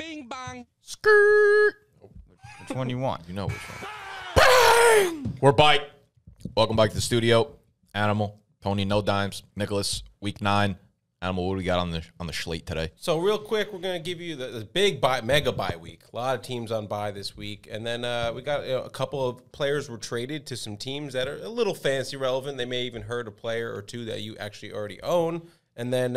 Bing bong. Skirt. Which one do you want? You know which one. Bang! We're Bike. Welcome back to the studio. Animal, Pony, No Dimes, Nicholas, week 9. Animal, what do we got on the slate today? So real quick, we're going to give you the big bye, mega bye week. A lot of teams on bye this week. And then we got a couple of players were traded to some teams that are a little fantasy relevant. They may even hurt a player or two that you actually already own. And then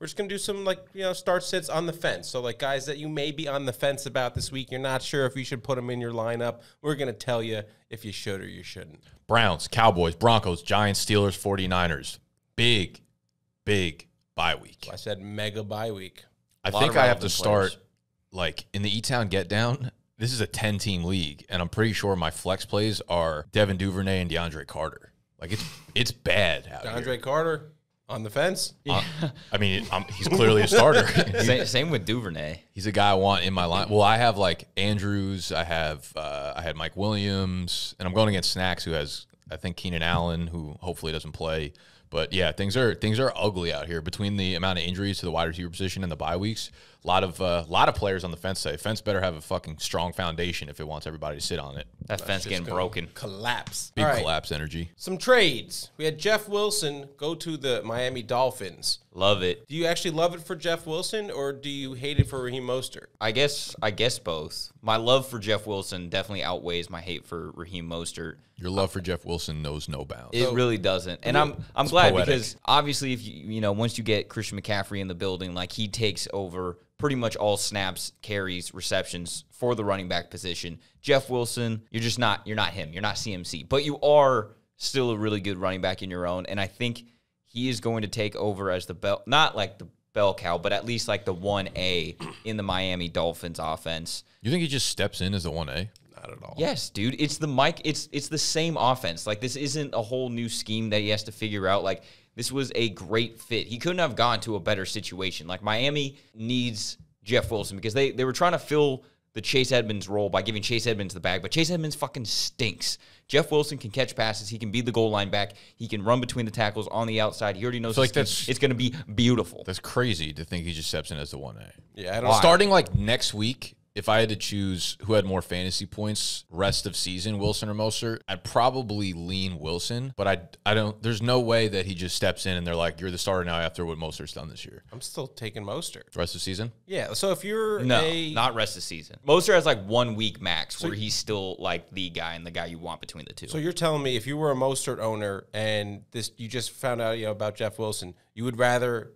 we're just going to do some, like, you know, start sits on the fence. So, like, guys that you may be on the fence about this week, you're not sure if you should put them in your lineup. We're going to tell you if you should or you shouldn't. Browns, Cowboys, Broncos, Giants, Steelers, 49ers. Big bye week. Well, I said mega bye week. I think I have to start, like, in the E-Town Get Down. This is a 10-team league, and I'm pretty sure my flex plays are Devin Duvernay and DeAndre Carter. Like, it's bad out here. DeAndre Carter on the fence. Yeah. I mean, he's clearly a starter. Same with Duvernay. He's a guy I want in my line. Well, I have, like, Andrews. I had Mike Williams, and I'm going against Snacks, who has, I think, Keenan Allen, who hopefully doesn't play. But yeah, things are ugly out here between the amount of injuries to the wide receiver position and the bye weeks. A lot of players on the fence today. Fence better have a fucking strong foundation if it wants everybody to sit on it. That fence getting broken. Collapse. Big collapse energy. Some trades. We had Jeff Wilson go to the Miami Dolphins. Love it. Do you actually love it for Jeff Wilson, or do you hate it for Raheem Mostert? I guess both. My love for Jeff Wilson definitely outweighs my hate for Raheem Mostert. Your love for Jeff Wilson knows no bounds. It really doesn't. And I'm glad poetic. Because obviously if you know, once you get Christian McCaffrey in the building, like, he takes over pretty much all snaps, carries, receptions for the running back position. Jeff Wilson, you're not him. You're not CMC, but you are still a really good running back in your own, and I think he is going to take over as the bell, not like the bell cow, but at least like the 1A in the Miami Dolphins offense. You think he just steps in as the 1A? Not at all. Yes, dude. It's the Mike. It's the same offense. Like, this isn't a whole new scheme that he has to figure out. Like, this was a great fit. He couldn't have gone to a better situation. Like, Miami needs Jeff Wilson because they were trying to fill the Chase Edmonds role by giving Chase Edmonds the bag, but Chase Edmonds fucking stinks. Jeff Wilson can catch passes. He can be the goal line back. He can run between the tackles on the outside. He already knows it's going to be beautiful. That's crazy to think he just steps in as the 1A. Yeah, I don't know. Starting, like, next week, if I had to choose who had more fantasy points rest of season, Wilson or Mostert, I'd probably lean Wilson, but I don't. There's no way that he just steps in and they're like, you're the starter now after what Mostert's done this year. I'm still taking Mostert. Rest of season? Yeah, so if you're not rest of season. Mostert has like 1 week max where he's still like the guy and the guy you want between the two. So you're telling me if you were a Mostert owner and you just found out about Jeff Wilson, you would rather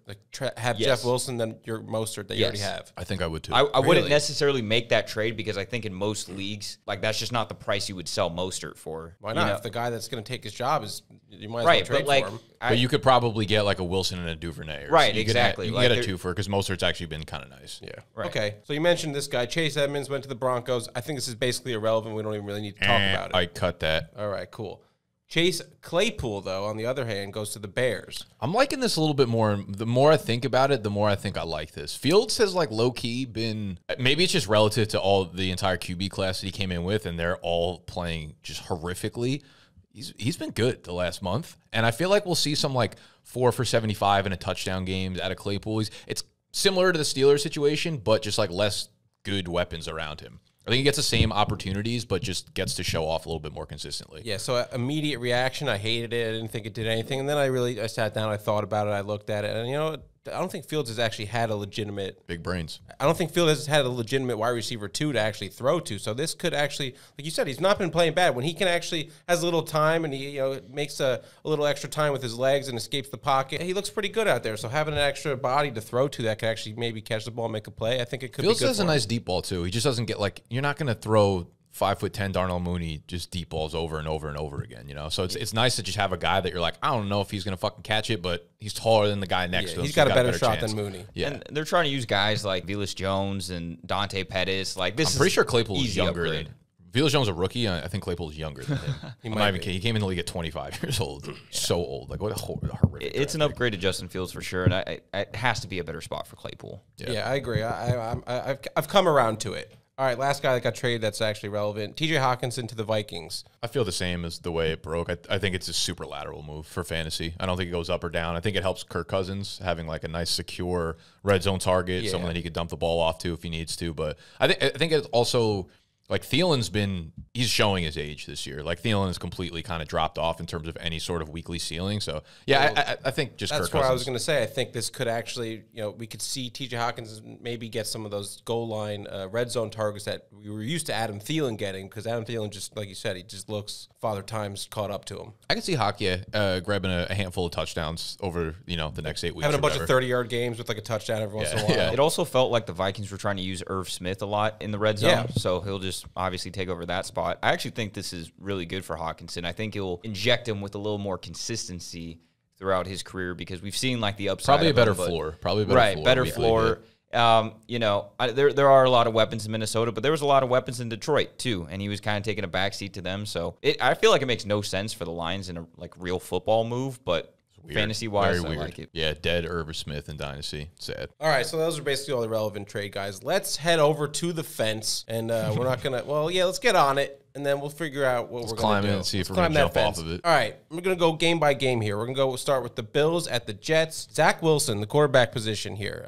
have Jeff Wilson than your Mostert that you already have? I think I would too. I wouldn't necessarily make that trade because I think in most leagues, like, that's just not the price you would sell Mostert for. Why not? You know? If the guy that's going to take his job is, you might as well trade for him. But you could probably get like a Wilson and a Duvernay. Right, exactly. You can get a twofer because Mostert's actually been kind of nice. Yeah. Right. Okay. So you mentioned this guy. Chase Edmonds went to the Broncos. I think this is basically irrelevant. We don't even really need to talk about it. I cut that. All right, cool. Chase Claypool, though, on the other hand, goes to the Bears. I'm liking this a little bit more. The more I think about it, the more I think I like this. Fields has, like, low-key been – maybe it's just relative to all the entire QB class that he came in with, and they're all playing just horrifically. He's been good the last month, and I feel like we'll see some, like, 4 for 75 in a touchdown games out of Claypool. It's similar to the Steelers situation, but just, like, less good weapons around him. I think he gets the same opportunities, but just gets to show off a little bit more consistently. Yeah, so immediate reaction, I hated it. I didn't think it did anything. And then I sat down, I thought about it, I looked at it. And, you know, I don't think Fields has actually had a legitimate... Big brains. I don't think Fields has had a legitimate wide receiver to actually throw to. So this could actually... Like you said, he's not been playing bad. When he can actually... Has a little time and he, you know, makes a little extra time with his legs and escapes the pocket, he looks pretty good out there. So having an extra body to throw to that could actually maybe catch the ball and make a play, I think it could be good. Fields has a nice deep ball, too. He just doesn't get, like... You're not going to throw 5'10" Darnell Mooney just deep balls over and over and over again, you know? So it's nice to just have a guy that you're like, I don't know if he's going to fucking catch it, but he's taller than the guy next to him. He's got a better shot than Mooney. Yeah. And they're trying to use guys like Vilas Jones and Dante Pettis. Like, I'm pretty sure Claypool is younger than Vilas Jones, a rookie. I think Claypool is younger than him. He came in the league at 25 years old. Yeah. So old. Like, what a horrific. It's an upgrade to Justin Fields for sure, and it has to be a better spot for Claypool. Yeah, I agree. I've come around to it. All right, last guy that got traded that's actually relevant, T.J. Hockenson to the Vikings. I feel the same as the way it broke. I think it's a super lateral move for fantasy. I don't think it goes up or down. I think it helps Kirk Cousins having like a nice secure red zone target, someone that he could dump the ball off to if he needs to. But I think it's also like Thielen's been, he's showing his age this year. Like Thielen has completely kind of dropped off in terms of any sort of weekly ceiling. So yeah, well, I think just that's Kirk Cousins. I was going to say. I think this could actually, you know, we could see T.J. Hockenson maybe get some of those goal line red zone targets that we were used to Adam Thielen getting, because Adam Thielen just, like you said, he just looks Father Time's caught up to him. I could see Hockey grabbing a handful of touchdowns over, you know, the next 8 weeks. Having a bunch of 30-yard games with like a touchdown every once in a while. Yeah. It also felt like the Vikings were trying to use Irv Smith a lot in the red zone. Yeah. So he'll just obviously take over that spot. I actually think this is really good for Hockenson. I think it'll inject him with a little more consistency throughout his career, because we've seen like the upside. Probably a better floor. Probably better floor. You know, there are a lot of weapons in Minnesota, but there was a lot of weapons in Detroit too, and he was kind of taking a backseat to them. So I feel like it makes no sense for the Lions in a like real football move, but fantasy wise, I like it. Yeah, dead Irv Smith in Dynasty. Sad. All right, so those are basically all the relevant trade guys. Let's head over to the fence, and we're not gonna. Well, yeah, let's get on it, and then we'll figure out what we're gonna do. Climb in and see if we're gonna jump off of it. All right, we're gonna go game by game here. We're gonna go start with the Bills at the Jets. Zach Wilson, the quarterback position here.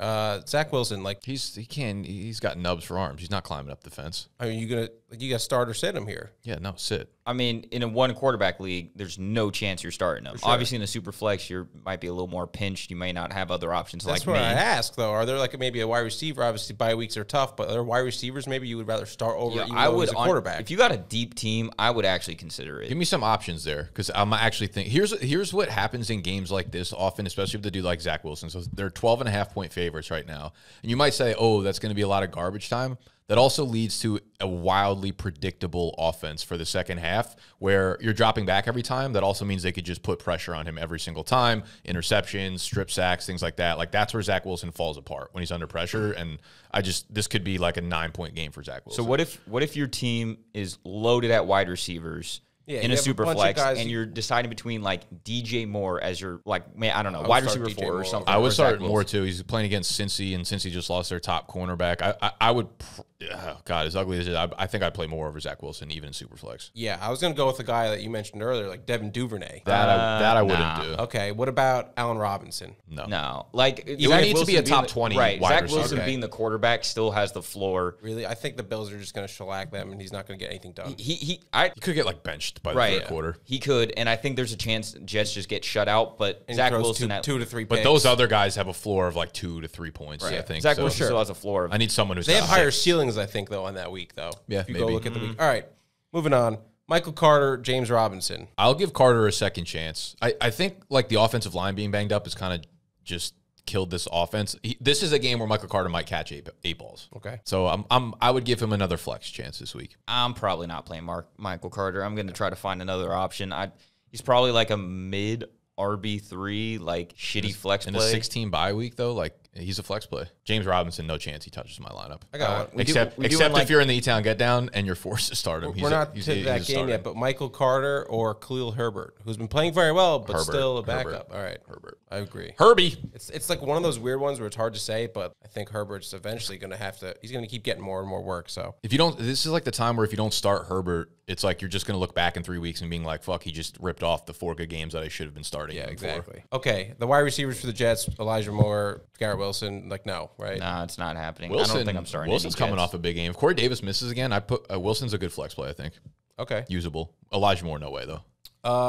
Zach Wilson, like he's got nubs for arms. He's not climbing up the fence. I mean, you gotta start or sit him here. Yeah, no, sit. I mean, in a one quarterback league, there's no chance you're starting him. Sure. Obviously, in a super flex, you might be a little more pinched. You may not have other options. That's like me. That's what I ask, though. Are there like maybe a wide receiver? Obviously, bye weeks are tough, but are there wide receivers maybe you would rather start over? Yeah, I would as a quarterback. If you got a deep team, I would actually consider it. Give me some options there, because I'm actually thinking here's what happens in games like this often, especially if they do like Zach Wilson. So they're 12.5-point favorites right now, and you might say, oh, that's going to be a lot of garbage time. That also leads to a wildly predictable offense for the second half where you're dropping back every time. That also means they could just put pressure on him every single time, interceptions, strip sacks, things like that. Like that's where Zach Wilson falls apart when he's under pressure. And this could be like a 9-point game for Zach Wilson. So what if your team is loaded at wide receivers? Yeah, in a super flex, and you're deciding between like DJ Moore as your like, man, I don't know, wide receiver 4 or something. I would start Moore too. He's playing against Cincy, and Cincy just lost their top cornerback. I would, oh God, as ugly as it is, I think I'd play Moore over Zach Wilson even in super flex. Yeah, I was gonna go with the guy that you mentioned earlier, like Devin Duvernay. That I wouldn't do. Okay, what about Allen Robinson? No, like you need to be a top 20. Right, Zach Wilson being the quarterback still has the floor. Really, I think the Bills are just gonna shellac them, and he's not gonna get anything done. He could get like benched by the third quarter. He could, and I think there's a chance Jets just get shut out, but Zach Wilson at 2 to 3 picks. But those other guys have a floor of like 2 to 3 points, I think. Zach Wilson still has a floor. I need someone who's... They have higher ceilings, I think, though, on that week, though. Yeah, if you go look at the week. All right, moving on. Michael Carter, James Robinson. I'll give Carter a second chance. I think, like, the offensive line being banged up is kind of just... killed this offense. This is a game where Michael Carter might catch eight balls. Okay, so I would give him another flex chance this week. I'm probably not playing Michael Carter. I'm going to try to find another option. He's probably like a mid RB3, like shitty flex play. In a 16 bye week though, like he's a flex play. James Robinson, no chance he touches my lineup. I got one. Except if you're in the E-Town get down and you're forced to start him. We're not to that game yet, but Michael Carter or Khalil Herbert, who's been playing very well, but still a backup. All right. Herbert. I agree. Herbie. It's like one of those weird ones where it's hard to say, but I think Herbert's eventually going to have to, he's going to keep getting more and more work. So if you don't, this is like the time where if you don't start Herbert, it's like you're just going to look back in 3 weeks and being like, fuck, he just ripped off the 4 good games that I should have been starting. Yeah, exactly. Okay. The wide receivers for the Jets, Elijah Moore, Garrett Wilson, like no, right? Nah, it's not happening. Wilson, I don't think I'm starting. Wilson's coming off a big game. If Corey Davis misses again, I put Wilson's a good flex play, I think. Okay. Usable. Elijah Moore, no way though.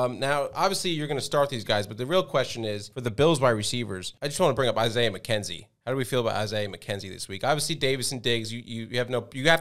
Now, obviously, you're going to start these guys, but the real question is for the Bills wide receivers. I just want to bring up Isaiah McKenzie. How do we feel about Isaiah McKenzie this week? Obviously, Davis and Diggs, you have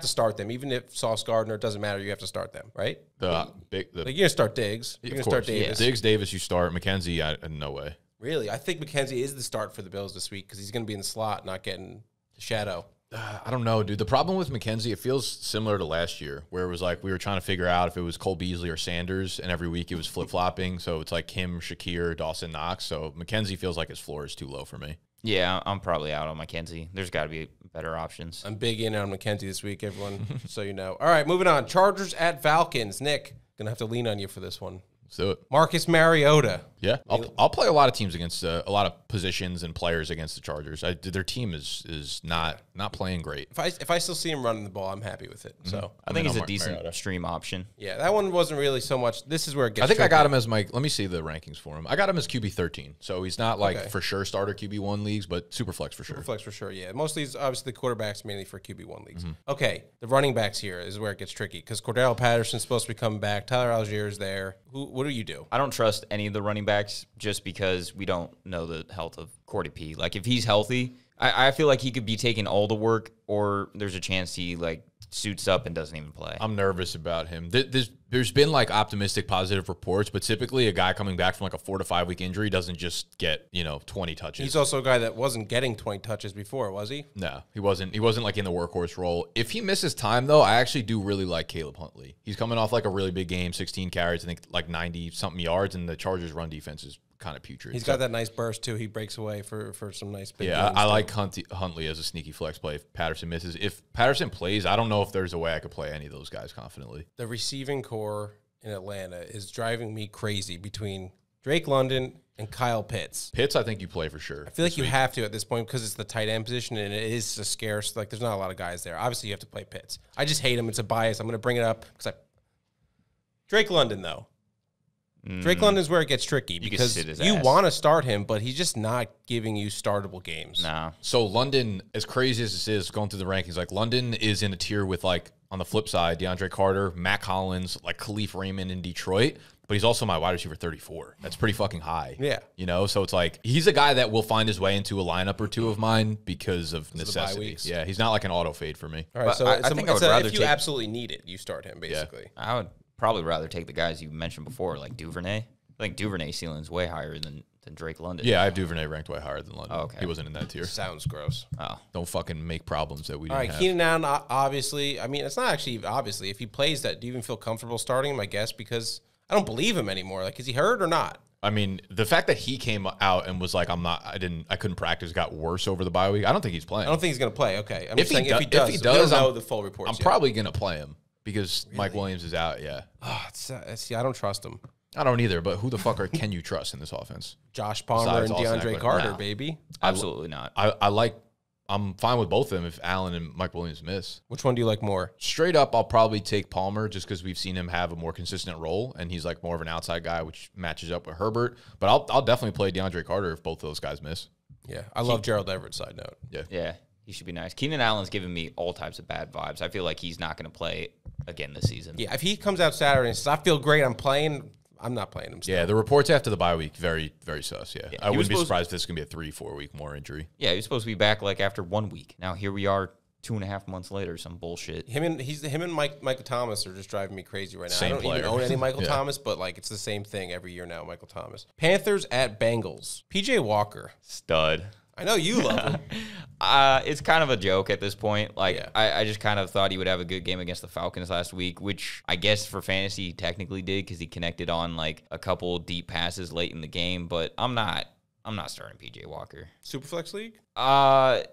to start them. Even if Sauce Gardner, it doesn't matter. You have to start them, right? You're going to start Diggs. You're going to start Davis. Yeah. Diggs, Davis, you start. McKenzie, no way. Really? I think McKenzie is the start for the Bills this week because he's going to be in the slot, not getting the shadow. I don't know, dude. The problem with McKenzie, it feels similar to last year where it was like we were trying to figure out if it was Cole Beasley or Sanders, and every week it was flip-flopping. So it's like him, Shakir, Dawson Knox. So McKenzie feels like his floor is too low for me. Yeah, I'm probably out on McKenzie. There's got to be better options. I'm big in on McKenzie this week, everyone, so you know. All right, moving on. Chargers at Falcons. Nick, going to have to lean on you for this one. Let's do it. Marcus Mariota. Yeah, I'll play a lot of teams against a lot of positions and players against the Chargers. Their team is not playing great. If I still see him running the ball, I'm happy with it. Mm-hmm. So I think he's a decent stream option. Yeah, that one wasn't really so much. This is where it gets. I think I got him as my. Let me see the rankings for him. I got him as QB 13, so he's not like for sure starter QB 1 leagues, but super flex for sure. Super flex for sure. Yeah, mostly it's obviously the quarterbacks mainly for QB 1 leagues. Mm-hmm. Okay, the running backs here is where it gets tricky because Cordell Patterson's supposed to be coming back. Tyler Algier's there. What do you do? I don't trust any of the running backs just because we don't know the health of Cordy P. Like, if he's healthy, I feel like he could be taking all the work, or there's a chance he, like, suits up and doesn't even play. I'm nervous about him. There's been, like, optimistic, positive reports, but typically a guy coming back from, like, a 4- to 5-week injury doesn't just get, you know, 20 touches. He's also a guy that wasn't getting 20 touches before, was he? No, he wasn't. He wasn't, like, in the workhorse role. If he misses time, though, I actually do really like Caleb Huntley. He's coming off, like, a really big game, 16 carries, I think, like, 90-something yards, and the Chargers' run defense is kind of putrid. He's got that nice burst, too. He breaks away for some nice big games. I like Huntley as a sneaky flex play if Patterson misses. If Patterson plays, I don't know if there's a way I could play any of those guys confidently. The receiving core in Atlanta is driving me crazy between Drake London and Kyle Pitts. Pitts, I think you play for sure. I feel like you have to at this point because it's the tight end position and it is a scarce. Like, there's not a lot of guys there. Obviously, you have to play Pitts. I just hate him. It's a bias. I'm going to bring it up because Drake London, though. Drake London's where it gets tricky because you want to start him, but he's just not giving you startable games. Nah. So London, as crazy as this is, going through the rankings, like London is in a tier with, like, on the flip side, DeAndre Carter, Matt Collins, like Khalif Raymond in Detroit, but he's also my wide receiver 34. That's pretty fucking high. Yeah. You know, so it's like he's a guy that will find his way into a lineup or two of mine because of necessity. Yeah, he's not like an auto fade for me. All right, but so I think I would rather if you absolutely need it, you start him basically. Yeah. I would probably rather take the guys you mentioned before, like Duvernay. I think Duvernay's ceiling is way higher than Drake London. Yeah, I have Duvernay ranked way higher than London. Oh, okay. He wasn't in that tier. Sounds gross. Oh. Don't fucking make problems that we didn't have. Keenan Allen, obviously. I mean, it's not actually obviously. If he plays that, do you even feel comfortable starting him, I guess, because I don't believe him anymore. Like, is he hurt or not? I mean, the fact that he came out and was like, I couldn't practice, got worse over the bye week. I don't think he's playing. I don't think he's going to play. Okay. I'm just saying if he does, I don't know the full reports. I'm probably going to play him. Because really? Mike Williams is out, yeah. Oh, see, I don't trust him. I don't either, but who the fuck can you trust in this offense? Josh Palmer and DeAndre Carter, baby. Absolutely not. I'm fine with both of them if Allen and Mike Williams miss. Which one do you like more? Straight up, I'll probably take Palmer just because we've seen him have a more consistent role, and he's like more of an outside guy, which matches up with Herbert. But I'll definitely play DeAndre Carter if both of those guys miss. Yeah, I love Gerald Everett, side note. Yeah. Yeah. He should be nice. Keenan Allen's giving me all types of bad vibes. I feel like he's not going to play again this season. Yeah, if he comes out Saturday and says, I feel great, I'm playing, I'm not playing him still. Yeah, the reports after the bye week, very, very sus, yeah. I wouldn't be surprised if this is going to be a 3-4 week more injury. Yeah, he was supposed to be back, like, after 1 week. Now, here we are 2.5 months later, some bullshit. Him and Michael Thomas are just driving me crazy right now. Same I don't player. Even own any Michael Thomas, but, like, it's the same thing every year now, Michael Thomas. Panthers at Bengals. P.J. Walker. Stud. I know you love him. It's kind of a joke at this point. Like, yeah. I just kind of thought he would have a good game against the Falcons last week, which I guess for fantasy he technically did because he connected on, like, a couple deep passes late in the game. But I'm not starting P.J. Walker. Superflex League? I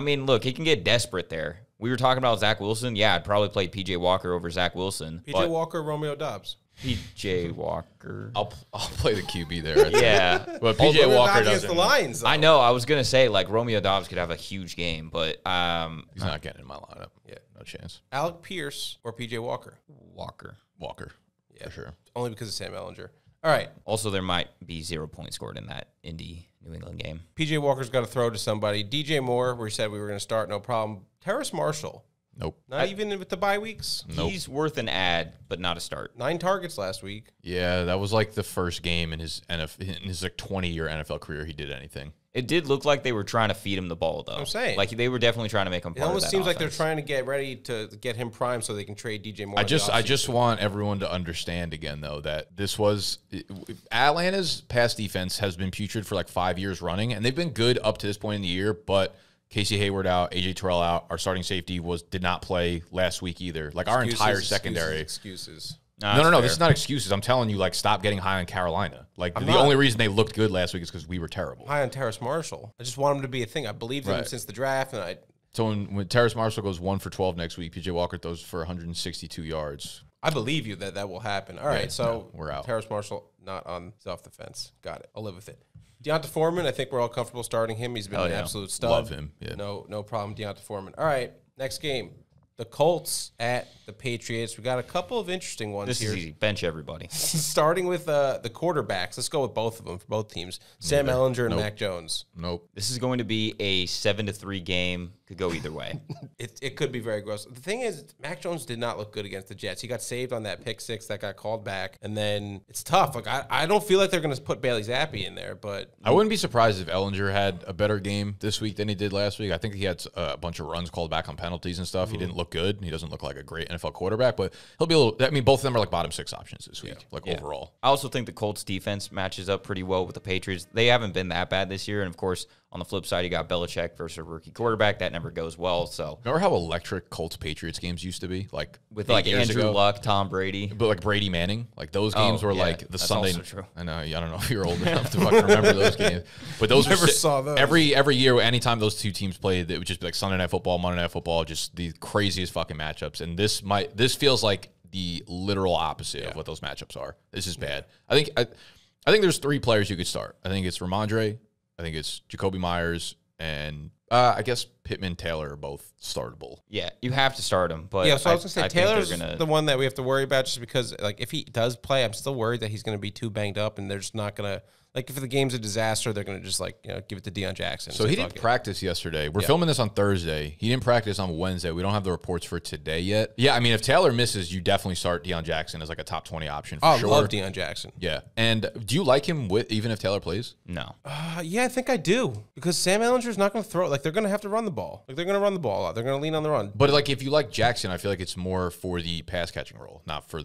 mean, look, he can get desperate there. We were talking about Zach Wilson. Yeah, I'd probably play P.J. Walker over Zach Wilson. P.J. Walker, Romeo Doubs. P.J. Walker. I'll play the QB there. Yeah. But P.J. Walker doesn't. The Lions, I know. I was going to say, like, Romeo Doubs could have a huge game, but he's not getting in my lineup. Yeah. No chance. Alec Pierce or P.J. Walker? Walker. Yeah. For sure. Only because of Sam Ehlinger. All right. Also, there might be 0 points scored in that New England game. P.J. Walker's got to throw to somebody. DJ Moore, we said we were going to start, no problem. Terrace Marshall. Nope. Not even with the bye weeks? Nope. He's worth an ad, but not a start. 9 targets last week. Yeah, that was like the first game in his like 20-year NFL career he did anything. It did look like they were trying to feed him the ball, though. I'm saying. Like, they were definitely trying to make him part of that offense. It almost seems like they're trying to get ready to get him primed so they can trade DJ Moore. I just want everyone to understand again, though, that this was – Atlanta's pass defense has been putrid for like 5 years running, and they've been good up to this point in the year, but – Casey Hayward out, AJ Terrell out. Our starting safety did not play last week either. Like, our entire secondary. Excuses. No, this is not excuses. I'm telling you, like, stop getting high on Carolina. Like, the only reason they looked good last week is because we were terrible. High on Terrace Marshall. I just want him to be a thing. I believed in him since the draft, and so when Terrace Marshall goes 1 for 12 next week, P.J. Walker throws for 162 yards. I believe you that that will happen. All right, so no, we're out. Terrace Marshall not on, he's off the fence. Got it. I'll live with it. Deonta Foreman, I think we're all comfortable starting him. He's been an absolute stud. Love him. Yeah. No problem, Deonta Foreman. All right, next game. The Colts at the Patriots. We got a couple of interesting ones here. This is easy. Bench everybody. Starting with the quarterbacks. Let's go with both of them for both teams. Sam Ehlinger and Mac Jones. Nope. This is going to be a 7-3 game. Could go either way. It could be very gross. The thing is, Mac Jones did not look good against the Jets. He got saved on that pick six that got called back. And then it's tough. Like I don't feel like they're going to put Bailey Zappi in there, but I wouldn't be surprised if Ehlinger had a better game this week than he did last week. I think he had a bunch of runs called back on penalties and stuff. Mm-hmm. He didn't look good. He doesn't look like a great NFL quarterback, but he'll be a little, I mean, both of them are like bottom six options this week, overall. I also think the Colts defense matches up pretty well with the Patriots. They haven't been that bad this year. And of course, on the flip side, you got Belichick versus a rookie quarterback. That never goes well. So remember how electric Colts-Patriots games used to be? Like with like Andrew Luck, Tom Brady. But like Brady Manning. Like those games were like the Sunday. True. I know. I don't know if you're old enough to fucking remember those games. But those never saw those. Every year, anytime those two teams played, it would just be like Sunday Night Football, Monday Night Football, just the craziest fucking matchups. And this feels like the literal opposite of what those matchups are. This is bad. I think there's three players you could start. I think it's Ramondre. I think it's Jakobi Meyers and I guess Pittman, Taylor are both startable. Yeah, you have to start him. But yeah, so I was going to say Taylor's the one that we have to worry about just because, like, if he does play, I'm still worried that he's going to be too banged up and they're just not going to, like, if the game's a disaster, they're going to just, like, you know, give it to Deon Jackson. So he didn't practice yesterday. We're filming this on Thursday. He didn't practice on Wednesday. We don't have the reports for today yet. Yeah, I mean, if Taylor misses, you definitely start Deon Jackson as, like, a top 20 option for sure. I love Deon Jackson. Yeah. And do you like him even if Taylor plays? No. Yeah, I think I do because Sam Ehlinger's not going to throw it. Like, they're going to have to run the ball. Like, they're going to run the ball out. They're going to lean on the run. But, like, if you like Jackson, I feel like it's more for the pass-catching role, not for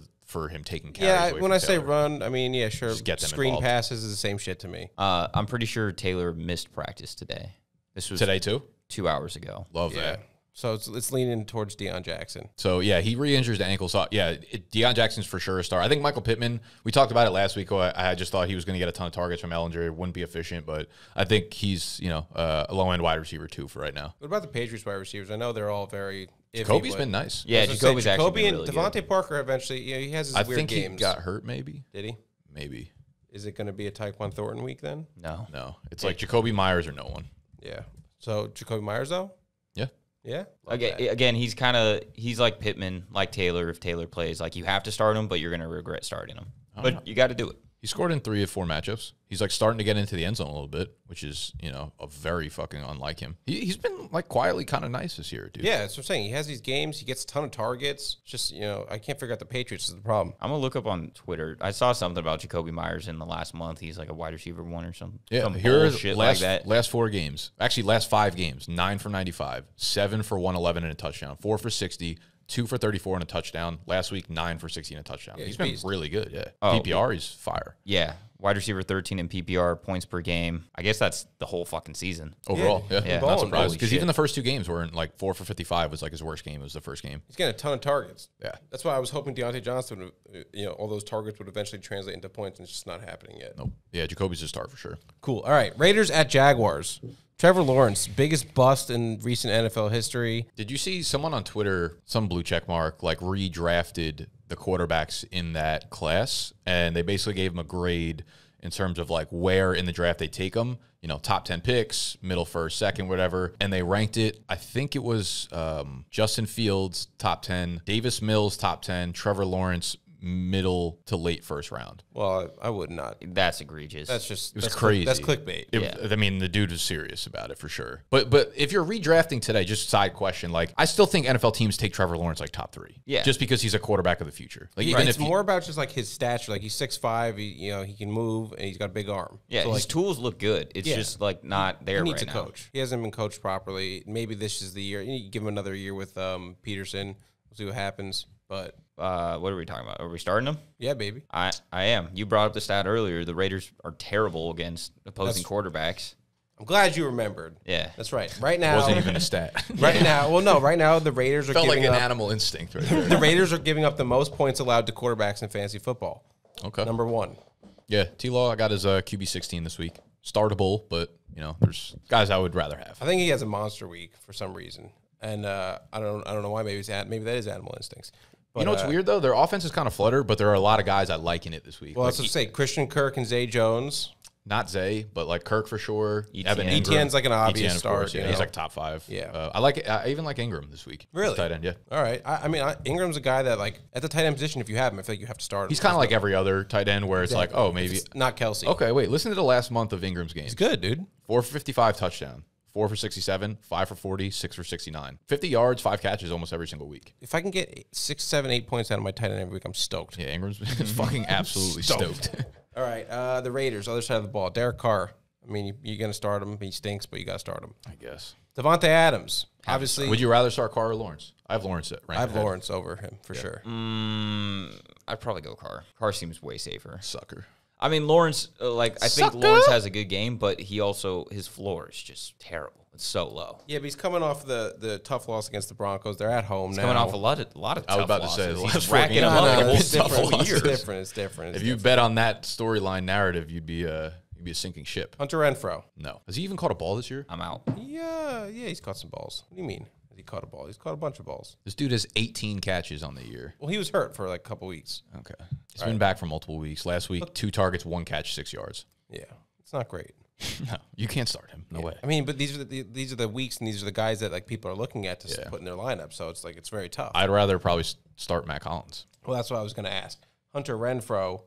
him taking carries away when I say run, I mean, yeah, sure. Just get them Screen involved. Passes is the same shit to me. I'm pretty sure Taylor missed practice today. This was today, too? 2 hours ago. Love that. So it's leaning towards Deon Jackson. So, yeah, he re-injures the ankle. So, yeah, Deon Jackson's for sure a star. I think Michael Pittman, we talked about it last week. I just thought he was going to get a ton of targets from Ehlinger. It wouldn't be efficient, but I think he's, you know, a low-end wide receiver, too, for right now. What about the Patriots wide receivers? I know they're all very iffy. Jacoby's been nice. Yeah, Jacoby's actually been really good. Devontae Parker eventually, you know, he has his weird games. I think he got hurt maybe. Did he? Maybe. Is it going to be a Tyquan Thornton week then? No. No. It's like Jakobi Meyers or no one. Yeah. So, Jakobi Meyers, though? Yeah. Again, he's like Pittman, like Taylor. If Taylor plays, like, you have to start him, but you're going to regret starting him. But you got to do it. He scored in 3 of 4 matchups. He's like starting to get into the end zone a little bit, which is, you know, a very fucking unlike him. He's been like quietly kind of nice this year, dude. Yeah, that's what I'm saying. He has these games. He gets a ton of targets. Just, you know, I can't figure out the Patriots is the problem. I'm going to look up on Twitter. I saw something about Jakobi Meyers in the last month. He's like a wide receiver one or something. Yeah, some bullshit like that. Last 4 games. Actually, last 5 games. 9 for 95. 7 for 111 and a touchdown. 4 for 60. 2 for 34 and a touchdown. Last week, 9 for 16 and a touchdown. Yeah, he's been really good. Yeah. PPR, he's fire. Yeah. Wide receiver 13 in PPR, points per game. I guess that's the whole fucking season. Overall, yeah. Not surprised. Because even the first 2 games weren't like 4 for 55 was like his worst game. It was the first game. He's getting a ton of targets. Yeah. That's why I was hoping Deontay Johnson would, you know, all those targets would eventually translate into points, and it's just not happening yet. Nope. Yeah, Jacoby's a start for sure. Cool. All right. Raiders at Jaguars. Trevor Lawrence, biggest bust in recent NFL history. Did you see someone on Twitter, some blue check mark, like redrafted the quarterbacks in that class, and they basically gave them a grade in terms of like where in the draft they take them, you know, top 10 picks, middle, first, second, whatever. And they ranked it. I think it was Justin Fields, top 10, Davis Mills, top 10, Trevor Lawrence, middle to late first round. Well, I would not. That's egregious. That's just that's crazy. That's clickbait. I mean, the dude was serious about it for sure. But if you're redrafting today, just side question, like, I still think NFL teams take Trevor Lawrence like top 3. Yeah. Just because he's a quarterback of the future. Like, even it's more about just like his stature. Like, he's 6'5", you know, he can move and he's got a big arm. Yeah, so his tools look good. It's just like not there right now. He needs a coach. He hasn't been coached properly. Maybe this is the year. You give him another year with Peterson. We'll see what happens. But what are we talking about? Are we starting them? Yeah, baby. I am. You brought up the stat earlier. The Raiders are terrible against opposing quarterbacks. I'm glad you remembered. Yeah. That's right. Right now. It wasn't even a stat. Right now. Well, no. Right now, the Raiders are giving up. Felt like an animal instinct. Right there. The Raiders are giving up the most points allowed to quarterbacks in fantasy football. Okay. Number 1. Yeah. T-Law, I got his QB 16 this week. Startable, but, you know, there's guys I would rather have. I think he has a monster week for some reason. And I don't know why. Maybe that is animal instincts. But, you know what's weird, though? Their offense is kind of fluttered, but there are a lot of guys I like in it this week. Well, let's say Christian Kirk and Zay Jones. Not Zay, but like Kirk for sure. Etienne's like an obvious start. Yeah, he's like top 5. Yeah, I like it. I even like Ingram this week. Really, tight end. Yeah. All right. I mean, Ingram's a guy that like at the tight end position. If you have him, I feel like you have to start him. He's kind of like every other tight end where it's like, oh, maybe it's not Kelsey. Okay, wait. Listen to the last month of Ingram's game. He's good, dude. 4 for 55 touchdown. 4 for 67, 5 for 40, 6 for 69. 50 yards, 5 catches almost every single week. If I can get 6, 7, 8 points out of my tight end every week, I'm stoked. Yeah, Ingram's fucking absolutely stoked. All right, the Raiders, other side of the ball. Derek Carr. I mean, you're going to start him. He stinks, but you got to start him, I guess. Devontae Adams, obviously. Would you rather start Carr or Lawrence? I have Lawrence at right now. I have Lawrence over him for sure. I'd probably go Carr. Carr seems way safer. Sucker. I mean, Lawrence, I think Lawrence has a good game, but he also, his floor is just terrible. It's so low. Yeah, but he's coming off the tough loss against the Broncos. They're at home now. He's coming off a lot of tough losses. I was about to say, he's racking them up the whole tough year. It's different. It's different. If you bet on that storyline narrative, you'd be a sinking ship. Hunter Renfrow. No. Has he even caught a ball this year? I'm out. Yeah, he's caught some balls. What do you mean? He caught a ball. He's caught a bunch of balls. This dude has 18 catches on the year. Well, he was hurt for like a couple weeks. Okay. He's been back for multiple weeks. Last week, 2 targets, 1 catch, 6 yards. Yeah. It's not great. No, you can't start him. No way. I mean, but these are the weeks and these are the guys that like people are looking at to put in their lineup. So it's like, it's very tough. I'd rather probably start Matt Collins. Well, that's what I was going to ask. Hunter Renfrow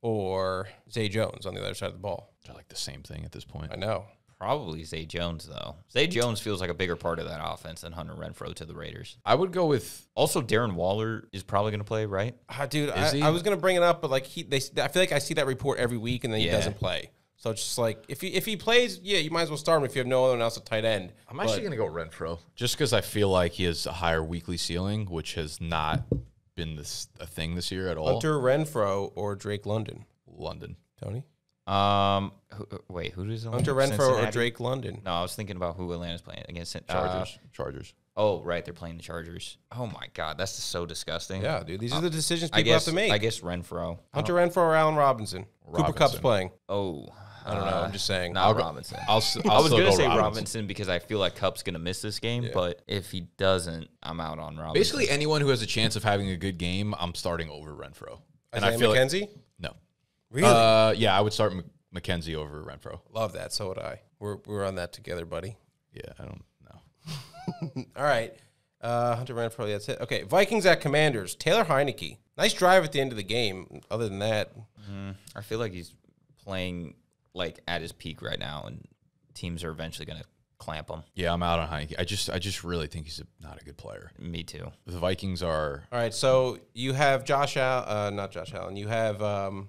or Zay Jones on the other side of the ball. They're like the same thing at this point. I know. Probably Zay Jones, though. Zay Jones feels like a bigger part of that offense than Hunter Renfrow to the Raiders. I would go with... Also, Darren Waller is probably going to play, right? Dude, I was going to bring it up, but like I feel like I see that report every week, and then he doesn't play. So it's just like, if he plays, yeah, you might as well start him if you have no one else at tight end. I'm actually going to go Renfrow, just because I feel like he has a higher weekly ceiling, which has not been a thing this year at all. Hunter Renfrow or Drake London? London. Tony? Wait, who does Hunter Renfrow or Drake London? No, I was thinking about who Atlanta's playing against. Chargers. Oh, right, they're playing the Chargers. Oh my God, that's just so disgusting. Yeah, dude, these are the decisions people have to make. I guess Renfrow, Hunter Renfrow, or Allen Robinson. Cooper Kupp's playing. Oh, I don't know. I'm just saying. Not Robinson. I was going to say Robinson because I feel like Kupp's going to miss this game, but if he doesn't, I'm out on Robinson. Basically, anyone who has a chance of having a good game, I'm starting over Renfrow. And I feel McKenzie? No. Really? Yeah, I would start McKenzie over Renfrow. Love that. So would I. We're on that together, buddy. Yeah, I don't know. All right. Hunter Renfrow, that's it. Okay, Vikings at Commanders. Taylor Heinicke. Nice drive at the end of the game. Other than that. I feel like he's playing like at his peak right now, and teams are eventually going to clamp him. Yeah, I'm out on Heinicke. I just really think he's not a good player. Me too. The Vikings are... All right, so you have not Josh Allen. You have...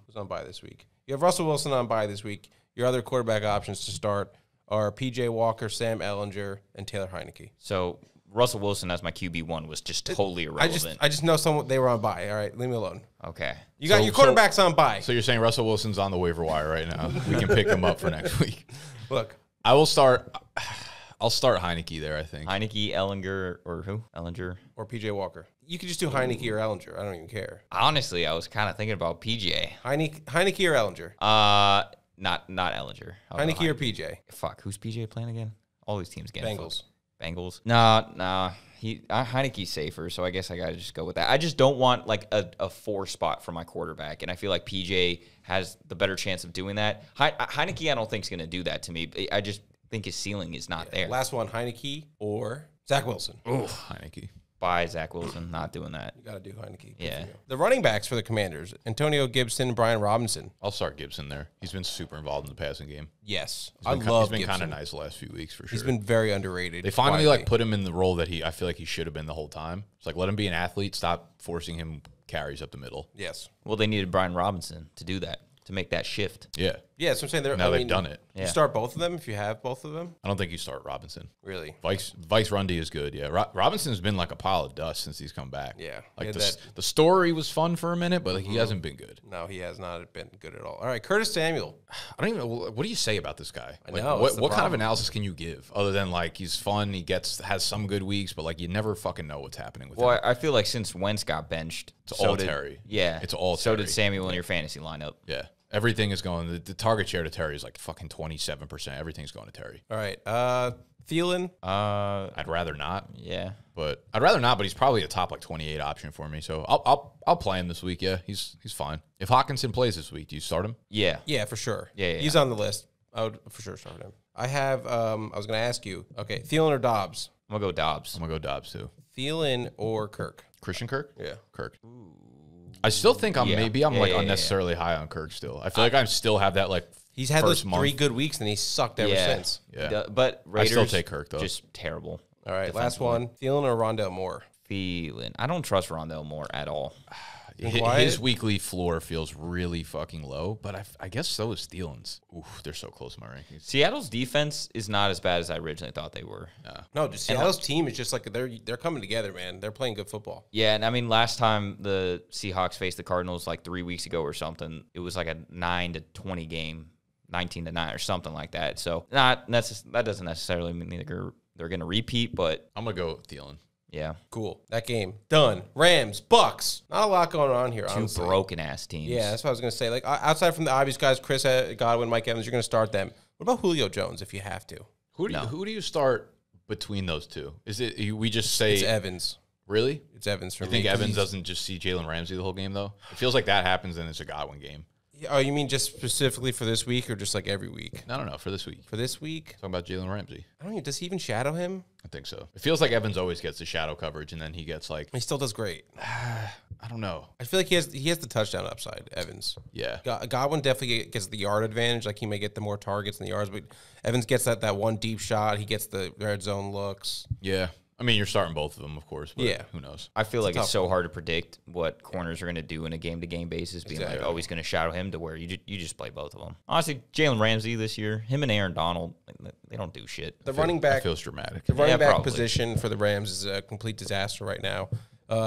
who's on bye this week? You have Russell Wilson on bye this week. Your other quarterback options to start are P.J. Walker, Sam Ehlinger, and Taylor Heinicke. So Russell Wilson as my QB1 was just totally irrelevant. I just know they were on bye. All right, leave me alone. Okay. You got your quarterbacks on bye. So you're saying Russell Wilson's on the waiver wire right now. We can pick him up for next week. Look... I'll start Heinicke there, I think. Heinicke, Ehlinger, or who? Ehlinger. Or P.J. Walker. You could just do Heinicke or Ehlinger. I don't even care. Honestly, I was kind of thinking about P.J. Heinicke or Ehlinger? Not Ehlinger. Heinicke or P.J.? Fuck, who's P.J. playing again? All these teams getting Bengals. Fucked. Bengals? Nah. Heineke's safer, so I guess I got to just go with that. I just don't want, like, a 4 spot for my quarterback, and I feel like P.J. has the better chance of doing that. Heinicke, I don't think, is going to do that to me. I just think his ceiling is not there. Last one, Heinicke or Zach Wilson. Oh, Heinicke. By Zach Wilson, not doing that. You got to do Heinicke. Yeah. The running backs for the Commanders, Antonio Gibson and Brian Robinson. I'll start Gibson there. He's been super involved in the passing game. Yes. He's been kind of nice the last few weeks for sure. He's been very underrated. They finally like put him in the role that I feel like he should have been the whole time. It's like, let him be an athlete. Stop forcing him carries up the middle. Yes. Well, they needed Brian Robinson to do that, to make that shift. Yeah. Yeah, so I'm saying they've done it. You start both of them if you have both of them? I don't think you start Robinson. Really? Vice Rundy is good, yeah. Robinson's been like a pile of dust since he's come back. Yeah. Like the story was fun for a minute, but like he hasn't been good. No, he has not been good at all. All right, Curtis Samuel. I don't even know. What do you say about this guy? I know. What kind of analysis can you give other than like he's fun, has some good weeks, but like you never fucking know what's happening with him. Well, I feel like since Wentz got benched. It's all Terry. Yeah. It's all Terry. So did Samuel in your fantasy lineup. Yeah. Everything is going. The target share to Terry is like fucking 27%. Everything's going to Terry. All right. Thielen? I'd rather not. Yeah. But I'd rather not, but he's probably a top like 28 option for me. So I'll play him this week. Yeah, he's fine. If Hockenson plays this week, do you start him? Yeah. Yeah, for sure. Yeah, yeah, he's on the list. I would for sure start him. I have I was going to ask you. Okay, Thielen or Dobbs? I'm going to go Dobbs. I'm going to go Dobbs too. Thielen or Kirk? Christian Kirk? Yeah. Kirk. Ooh. I still think I'm unnecessarily high on Kirk still. I feel like I still have that like he's had those 3 good weeks and he sucked ever since. Yeah. But Raiders, I still take Kirk though. Just terrible. All right, last one. Thielen or Rondale Moore? Thielen. I don't trust Rondale Moore at all. His weekly floor feels really fucking low, but I guess so is Thielen's. Oof, they're so close to my rankings. Seattle's defense is not as bad as I originally thought they were. No, just Seattle's team is just like they're coming together, man. They're playing good football. Yeah, and I mean, last time the Seahawks faced the Cardinals like 3 weeks ago or something, it was like a 9-20 game, 19-9 or something like that. So that doesn't necessarily mean they're going to repeat, but I'm going to go with Thielen. Yeah. Cool. That game. Done. Rams, Bucks. Not a lot going on here, honestly. Two broken-ass teams. Yeah, that's what I was going to say. Like, outside from the obvious guys, Chris Godwin, Mike Evans, you're going to start them. What about Julio Jones if you have to? Who do you start between those two? Is it we just say... It's Evans. Really? It's Evans for me. You think Evans doesn't just see Jalen Ramsey the whole game, though? It feels like that happens and it's a Godwin game. Oh, you mean just specifically for this week or just like every week? No, no, no, for this week. For this week? Talking about Jalen Ramsey. I don't know, does he even shadow him? I think so. It feels like Evans always gets the shadow coverage, and then he gets like... He still does great. I don't know. I feel like he has the touchdown upside, Evans. Yeah. Godwin definitely gets the yard advantage. Like, he may get the more targets and the yards, but Evans gets that one deep shot. He gets the red zone looks. Yeah. I mean, you're starting both of them, of course, but who knows? I feel like it's so hard to predict what corners are going to do in a game-to-game basis, being like, oh, he's going to shadow him to where you just play both of them. Honestly, Jalen Ramsey this year, him and Aaron Donald, they don't do shit. The running back feels dramatic. The running back position for the Rams is a complete disaster right now.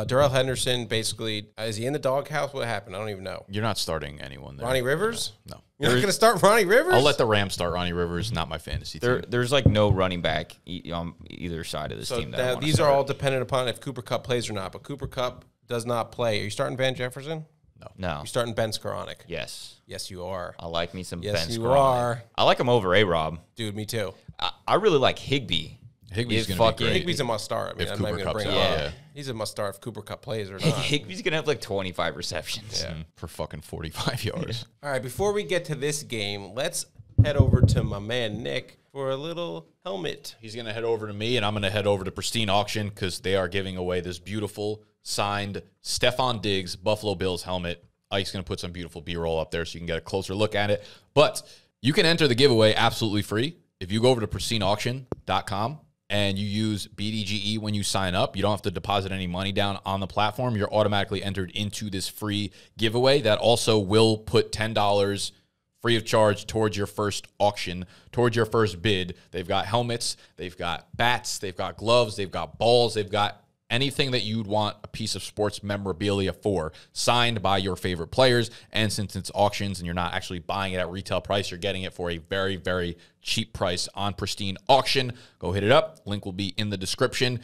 Darrell Henderson, basically, is he in the doghouse? What happened? I don't even know. You're not starting anyone there. Ronnie Rivers? No. You're not going to start Ronnie Rivers? I'll let the Rams start Ronnie Rivers, not my fantasy team. There's like no running back on either side of this team. These are all dependent upon if Cooper Kupp plays or not, but Cooper Kupp does not play. Are you starting Van Jefferson? No. No. You're starting Ben Skowronek. Yes. Yes, you are. I like me some Ben Skowronek. Yes, you are. I like him over A-Rob. Dude, me too. I really like Higbee. Higbee's going to be great. Higbee's a must-start. I mean, I'm not even going to bring him up. He's a must-start if Cooper Kupp plays or not. Higbee's going to have like 25 receptions for fucking 45 yards. All right, before we get to this game, let's head over to my man Nick for a little helmet. He's going to head over to me, and I'm going to head over to Pristine Auction because they are giving away this beautiful signed Stefon Diggs Buffalo Bills helmet. Ike's going to put some beautiful B-roll up there so you can get a closer look at it. But you can enter the giveaway absolutely free if you go over to pristineauction.com. and you use BDGE when you sign up. You don't have to deposit any money down on the platform. You're automatically entered into this free giveaway that also will put $10 free of charge towards your first auction, towards your first bid. They've got helmets, they've got bats, they've got gloves, they've got balls, they've got anything that you'd want a piece of sports memorabilia for, signed by your favorite players. And since it's auctions and you're not actually buying it at retail price, you're getting it for a very, very cheap price on Pristine Auction. Go hit it up. Link will be in the description.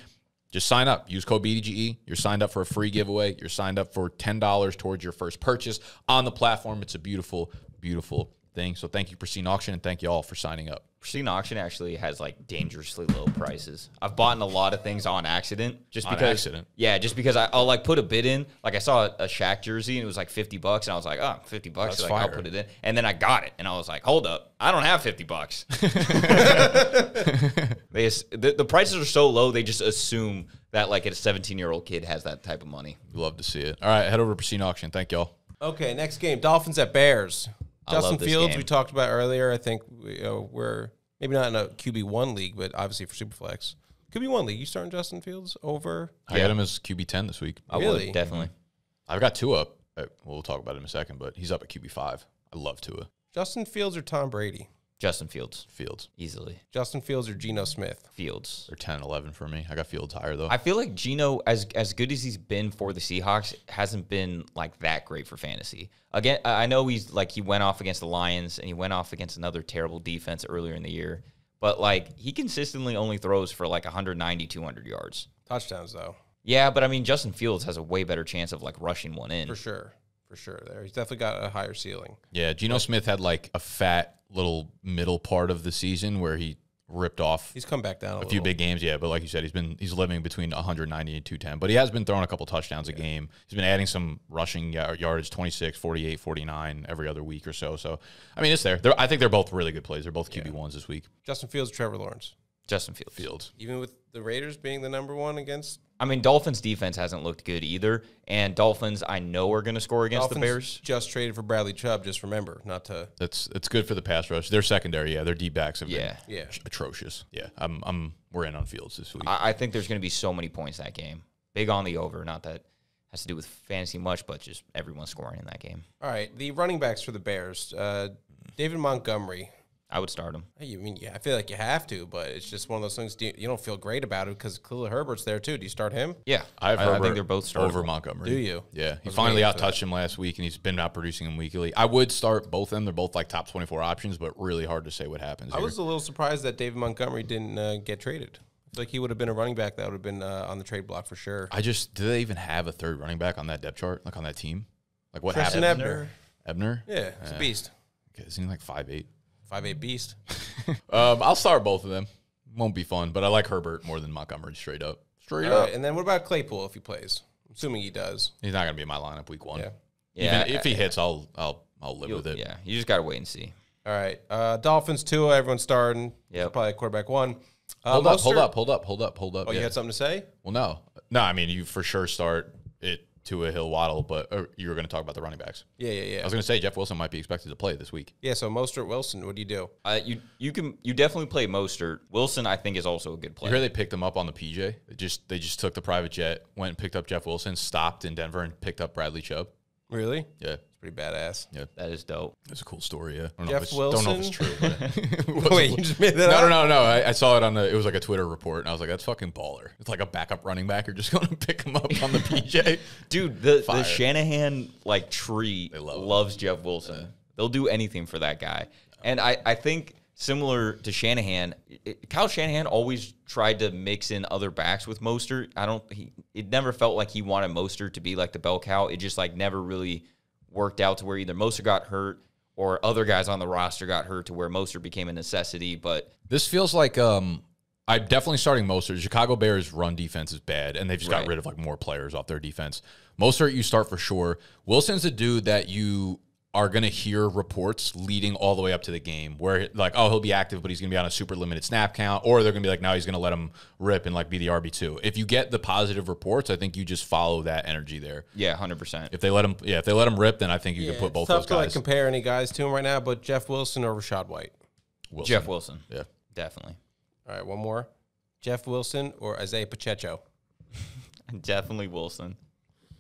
Just sign up. Use code BDGE. You're signed up for a free giveaway. You're signed up for $10 towards your first purchase on the platform. It's a beautiful, beautiful thing. So thank you, Pristine Auction, and thank you all for signing up. Pristine Auction actually has like dangerously low prices. I've bought in a lot of things on accident, just because I'll like put a bid in. Like I saw a Shaq jersey and it was like $50, and I was like, oh, $50. So like, I'll put it in, and then I got it, and I was like, hold up, I don't have $50. The prices are so low, they just assume that like a 17-year-old kid has that type of money. Love to see it. All right, head over to Pristine Auction. Thank y'all. Okay, next game: Dolphins at Bears. Justin Fields, we talked about earlier. I think we're maybe not in a QB1 league, but obviously for Superflex. QB1 league, you starting Justin Fields over? I had him as QB10 this week. Really? Definitely. I've got Tua up. We'll talk about it in a second, but he's up at QB5. I love Tua. Justin Fields or Tom Brady? Justin Fields. Fields. Easily. Justin Fields or Geno Smith? Fields. They're 10 and 11 for me. I got Fields higher, though. I feel like Geno, as good as he's been for the Seahawks, hasn't been, like, that great for fantasy. Again, I know he's, like, he went off against the Lions, and he went off against another terrible defense earlier in the year. But, like, he consistently only throws for, like, 190, 200 yards. Touchdowns, though. Yeah, but, I mean, Justin Fields has a way better chance of, like, rushing one in. For sure. For sure. There, he's definitely got a higher ceiling. Yeah, Geno Smith had, like, a fat little middle part of the season where he ripped off. He's come back down a few big games, yeah. But like you said, he's living between 190 and 210. But he has been throwing a couple touchdowns a game. He's been adding some rushing yardage, 26, 48, 49 every other week or so. So I mean, it's there. I think they're both really good plays. They're both QB ones this week. Justin Fields, Trevor Lawrence. Justin Fields. Even with the Raiders being the #1 against. I mean, Dolphins defense hasn't looked good either, and Dolphins I know are going to score against the Bears. Just traded for Bradley Chubb. Just remember not to. It's good for the pass rush. Their secondary, yeah, their D backs have been atrocious. Yeah, we're in on Fields this week. I think there's going to be so many points that game. Big on the over. Not that it has to do with fantasy much, but just everyone scoring in that game. All right, the running backs for the Bears, David Montgomery. I would start him. I mean, yeah, I feel like you have to, but it's just one of those things. You don't feel great about it because Khalil Herbert's there too. Do you start him? Yeah, I think they're both starting over Montgomery. Do you? Yeah, he finally outtouched him last week, and he's been out producing him weekly. I would start both of them. They're both like top 24 options, but really hard to say what happens. I was a little surprised that David Montgomery didn't get traded. Like he would have been a running back that would have been on the trade block for sure. Do they even have a third running back on that depth chart? Like on that team? Like what happened? Ebner. Ebner? Yeah, he's a beast. Okay, isn't he like 5'8"? 5'8 beast. I'll start both of them. Won't be fun, but I like Herbert more than Montgomery straight up. All right, and then what about Claypool if he plays? I'm assuming he does. He's not going to be in my lineup week one. Yeah. If he hits, I'll live with it. Yeah, you just got to wait and see. All right. Dolphins, Tua, everyone's starting. Yeah, probably quarterback one. Hold up. Oh, yeah. You had something to say? Well, no. I mean, you for sure start it. Tua, Hill, Waddle, but you were going to talk about the running backs. Yeah. I was going to say Jeff Wilson might be expected to play this week. Yeah, so Mostert, Wilson, what do you do? You definitely play Mostert. Wilson, I think, is also a good play. You hear they picked him up on the PJ? They just took the private jet, went and picked up Jeff Wilson, stopped in Denver, and picked up Bradley Chubb. Really? Yeah. It's pretty badass. Yeah. That is dope. That's a cool story, yeah. Jeff Wilson? Don't know if it's true. Wait, you just made that up? No. I saw it it was like a Twitter report, and I was like, that's fucking baller. It's like a backup running back. You're just going to pick him up on the PJ. Dude, the Shanahan, like, tree loves Jeff Wilson. Yeah. They'll do anything for that guy. And I think, similar to Shanahan, Kyle Shanahan always tried to mix in other backs with Mostert. It never felt like he wanted Mostert to be like the bell cow. It just like never really worked out to where either Mostert got hurt or other guys on the roster got hurt to where Mostert became a necessity. But this feels like I'm definitely starting Mostert. Chicago Bears' run defense is bad, and they've just got rid of like more players off their defense. Mostert you start for sure. Wilson's a dude that you are going to hear reports leading all the way up to the game where, like, oh, he'll be active, but he's going to be on a super limited snap count, or they're going to be like, no, he's going to let him rip and, like, be the RB2. If you get the positive reports, I think you just follow that energy there. Yeah, 100%. If they let him rip, then I think you can put both those guys. It's tough to, like, compare any guys to him right now, but Jeff Wilson or Rachaad White? Wilson. Jeff Wilson. Yeah. Definitely. All right, one more. Jeff Wilson or Isaiah Pacheco? Definitely Wilson.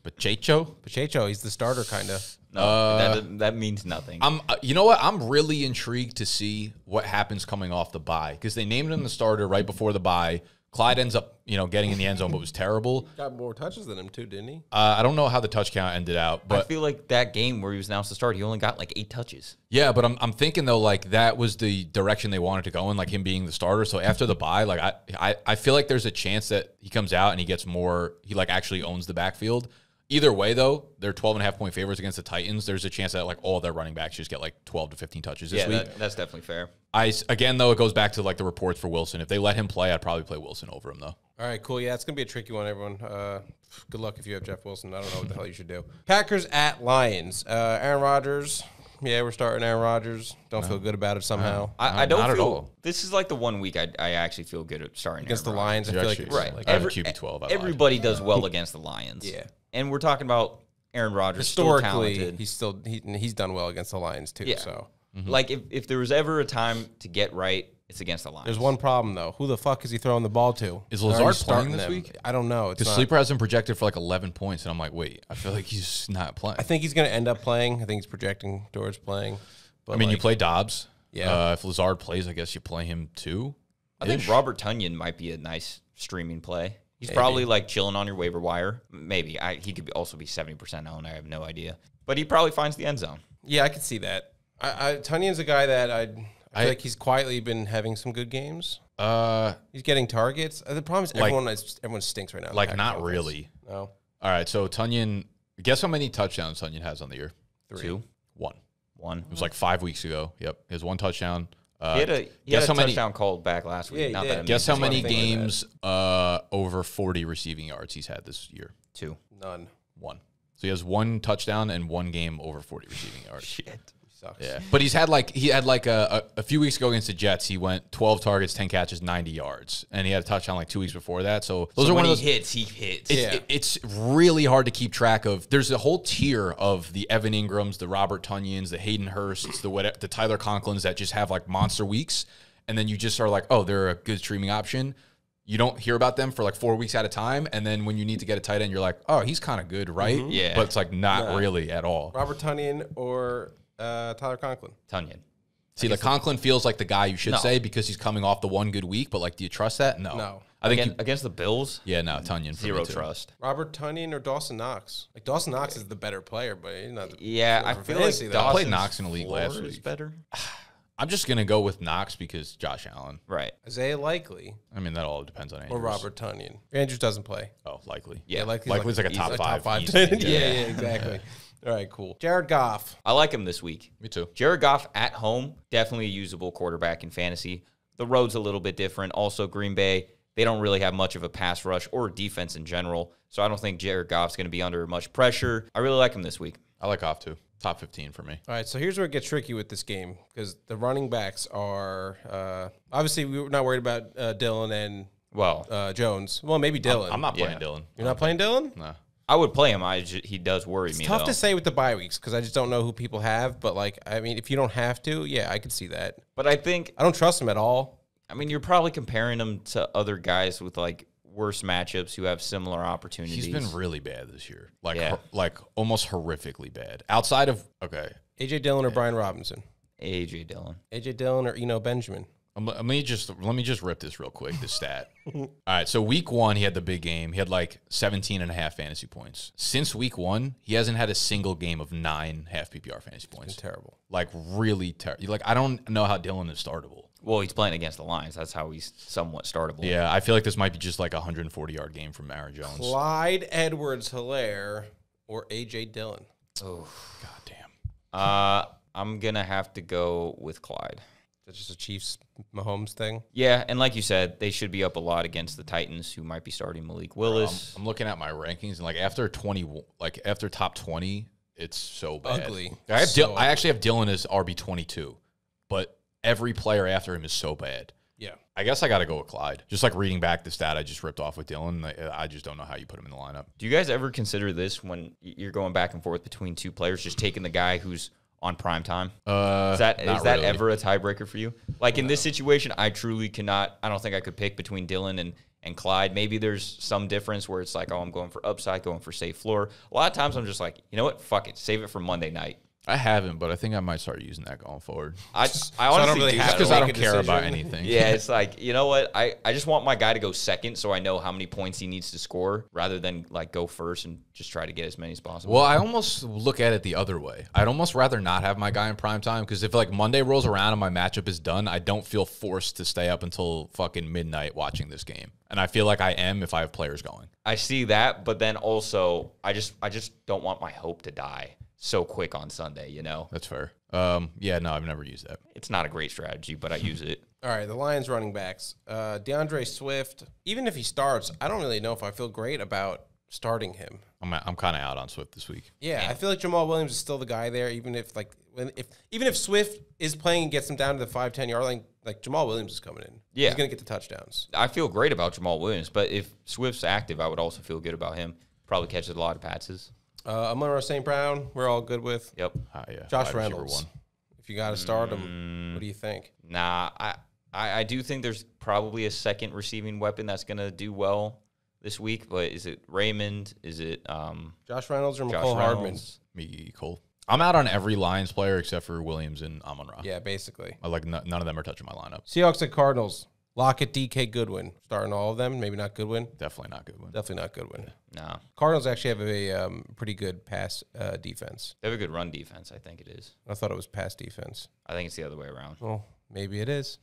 Pacheco? Pacheco, he's the starter, kind of. No, that means nothing. You know what? I'm really intrigued to see what happens coming off the bye, because they named him the starter right before the bye. Clyde ends up, getting in the end zone, but was terrible. Got more touches than him, too, didn't he? I don't know how the touch count ended out, but I feel like that game where he was announced to start, he only got like 8 touches. Yeah, but I'm thinking, though, like that was the direction they wanted to go in, like him being the starter. So after the bye, like I feel like there's a chance that he comes out and he gets more, he like actually owns the backfield. Either way, though, they're 12.5-point favorites against the Titans. There's a chance that, like, all their running backs just get, like, 12 to 15 touches this week. That's definitely fair. Again, though, it goes back to, like, the reports for Wilson. If they let him play, I'd probably play Wilson over him, though. All right, cool. Yeah, it's going to be a tricky one, everyone. Good luck if you have Jeff Wilson. I don't know what the hell you should do. Packers at Lions. Aaron Rodgers. Yeah, we're starting Aaron Rodgers. Don't feel good about it somehow. I don't feel. At all. This is like the one week I actually feel good at starting against Aaron Rodgers. The Lions. I feel like right. Like QB12. Everybody does well against the Lions. Yeah. And we're talking about Aaron Rodgers, historically, still he's done well against the Lions, too. Yeah. So, like, if there was ever a time to get right, it's against the Lions. There's one problem, though. Who the fuck is he throwing the ball to? Is Lazard playing this week? I don't know. Because Sleeper has him projected for, like, 11 points, and I'm like, wait, I feel like he's not playing. I think he's going to end up playing. I think he's projecting towards playing. But I mean, like, you play Dobbs. Yeah. If Lazard plays, I guess you play him, too. I think Robert Tonyan might be a nice streaming play. He's probably, like, chilling on your waiver wire. Maybe. He could also be 70% owned. I have no idea. But he probably finds the end zone. Yeah, I could see that. Tonyan's a guy that I feel like he's quietly been having some good games. He's getting targets. The problem is everyone stinks right now. Like, not really. No. All right, so Tonyan, guess how many touchdowns Tonyan has on the year? 3. 2. 1. It was, like, 5 weeks ago. Yep. He has 1 touchdown. He had a touchdown called back last week. Yeah, guess how many games over 40 receiving yards he's had this year? Two. None. One. So he has one touchdown and one game over 40 receiving yards. Shit. Sucks. Yeah, but he's had like a few weeks ago against the Jets, he went 12 targets, 10 catches, 90 yards, and he had a touchdown like 2 weeks before that. So those are one of those hits. He hits. It's really hard to keep track of. There's a whole tier of the Evan Ingrams, the Robert Tunyons, the Hayden Hursts, the Tyler Conklins that just have like monster weeks, and then you just are like, oh, they're a good streaming option. You don't hear about them for like 4 weeks at a time, and then when you need to get a tight end, you're like, oh, he's kind of good, right? Mm-hmm. Yeah, but it's like not really at all. Robert Tunyon or Tyler Conklin. Tunyon. See, like Conklin feels like the guy you should say because he's coming off the one good week, but like, do you trust that? No. No. I think against the Bills? Yeah, no, Tunyon. Zero trust. Robert Tunyon or Dawson Knox? Like, Dawson Knox is the better player, but he's not the I feel like I played Knox in the league last week. Better. I'm just going to go with Knox because Josh Allen. Right. Isaiah Likely. I mean, that all depends on Andrews. Or Robert Tunyon. Andrews doesn't play. Oh, Likely. Yeah, Likely's like a top five. Yeah, exactly. All right, cool. Jared Goff. I like him this week. Me too. Jared Goff at home, definitely a usable quarterback in fantasy. The road's a little bit different. Also, Green Bay, they don't really have much of a pass rush or defense in general, so I don't think Jared Goff's going to be under much pressure. I really like him this week. I like Goff too. Top 15 for me. All right, so here's where it gets tricky with this game because the running backs are obviously we were not worried about Dylan and Jones. Well, maybe Dylan. I'm not playing Dylan. You're not playing Dylan? No. I would play him. He does worry me. It's tough to say with the bye weeks because I just don't know who people have. But, like, I mean, if you don't have to, yeah, I could see that. But I think I don't trust him at all. I mean, you're probably comparing him to other guys with, like, worse matchups who have similar opportunities. He's been really bad this year. Like, like almost horrifically bad. Outside of, A.J. Dillon or Brian Robinson? A.J. Dillon. A.J. Dillon or Eno Benjamin? Let me just rip this real quick, this stat. All right, so week one, he had the big game. He had like 17.5 fantasy points. Since week one, he hasn't had a single game of 9 half PPR fantasy points. It's been terrible. Like, really terrible. Like, I don't know how Dylan is startable. Well, he's playing against the Lions. That's how he's somewhat startable. Yeah, I feel like this might be just like a 140-yard game from Aaron Jones. Clyde Edwards-Hilaire or A.J. Dillon? Oh, goddamn. I'm going to have to go with Clyde. That's just a Chiefs-Mahomes thing? Yeah, and like you said, they should be up a lot against the Titans, who might be starting Malik Willis. I'm looking at my rankings, and like after top 20, it's so bad. Ugly. I actually have Dylan as RB22, but every player after him is so bad. Yeah. I guess I got to go with Clyde. Just like reading back the stat I just ripped off with Dylan, I just don't know how you put him in the lineup. Do you guys ever consider this when you're going back and forth between two players, just taking the guy who's on prime time? Is that really ever a tiebreaker for you? Like in this situation, I truly cannot. I don't think I could pick between Dylan and Clyde. Maybe there's some difference where it's like, oh, I'm going for upside, going for safe floor. A lot of times I'm just like, you know what? Fuck it. Save it for Monday night. I haven't, but I think I might start using that going forward. I honestly don't really have because I don't care about anything. Yeah, it's like, you know what? I just want my guy to go second so I know how many points he needs to score rather than like go first and just try to get as many as possible. Well, I almost look at it the other way. I'd almost rather not have my guy in prime time because if like Monday rolls around and my matchup is done, I don't feel forced to stay up until fucking midnight watching this game. And I feel like I am if I have players going. I see that, but then also I just don't want my hope to die so quick on Sunday, you know? That's fair. Yeah, no, I've never used that. It's not a great strategy, but I use it. All right, the Lions running backs. DeAndre Swift, even if he starts, I don't really know if I feel great about starting him. I'm kind of out on Swift this week. Yeah, I feel like Jamal Williams is still the guy there, even if even if Swift is playing and gets him down to the 5-10 yard line, like Jamal Williams is coming in. Yeah. He's going to get the touchdowns. I feel great about Jamal Williams, but if Swift's active, I would also feel good about him. Probably catches a lot of passes. Amon-Ra St. Brown, we're all good with. Yep. Yeah. Josh Reynolds. One. If you got to start him, what do you think? Nah, I do think there's probably a second receiving weapon that's going to do well this week, but is it Raymond? Is it Josh Reynolds or Mecole Hardman? Me, Cole. I'm out on every Lions player except for Williams and Amon-Ra. Yeah, basically. I like none of them are touching my lineup. Seahawks at Cardinals. Lockett, DK, Goodwin. Starting all of them. Maybe not Goodwin. Definitely not Goodwin. Definitely not Goodwin. Yeah. No. Cardinals actually have a pretty good pass defense. They have a good run defense, I think it is. I thought it was pass defense. I think it's the other way around. Well, maybe it is.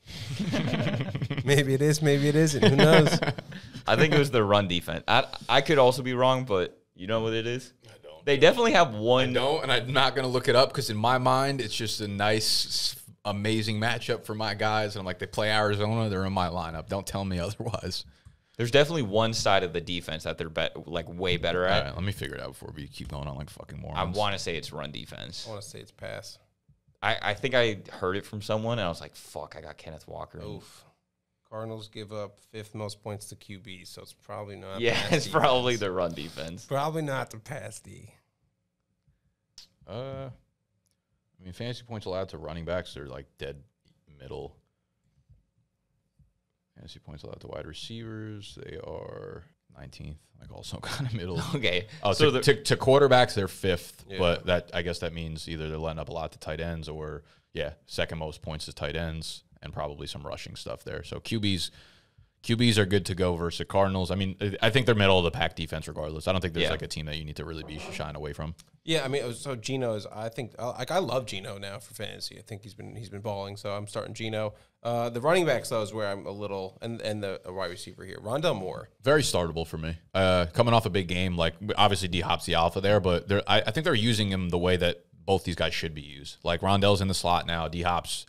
Maybe it is. Maybe it isn't. Who knows? I think it was the run defense. I could also be wrong, but you know what it is? They definitely have one. I don't, and I'm not going to look it up because in my mind, it's just a nice amazing matchup for my guys. And I'm like, they play Arizona. They're in my lineup. Don't tell me otherwise. There's definitely one side of the defense that they're way better at. All right, let me figure it out before we keep going on like fucking morons. I want to say it's run defense. I want to say it's pass. I think I heard it from someone, and I was like, fuck, I got Kenneth Walker. Oof. Cardinals give up 5th most points to QB, so it's probably not. Yeah, it's defense. Probably the run defense. Probably not the pass D. I mean, fantasy points allowed to running backs, they're like dead middle. Fantasy points allowed to wide receivers, they are 19th, like also kind of middle. Okay. Oh, so to quarterbacks, they're 5th, yeah. But that I guess that means either they're letting up a lot to tight ends or, yeah, 2nd most points to tight ends and probably some rushing stuff there. So QBs are good to go versus Cardinals. I mean, I think they're middle of the pack defense regardless. I don't think there's like a team that you need to really be shying away from. Yeah, I mean, so Geno is, I think, like, I love Geno now for fantasy. I think he's been balling, so I'm starting Geno. The running backs though is where I'm a little, and the wide receiver here, Rondell Moore, very startable for me. Coming off a big game, like obviously D Hop's the alpha there, but I think they're using him the way that both these guys should be used. Like Rondell's in the slot now, D Hop's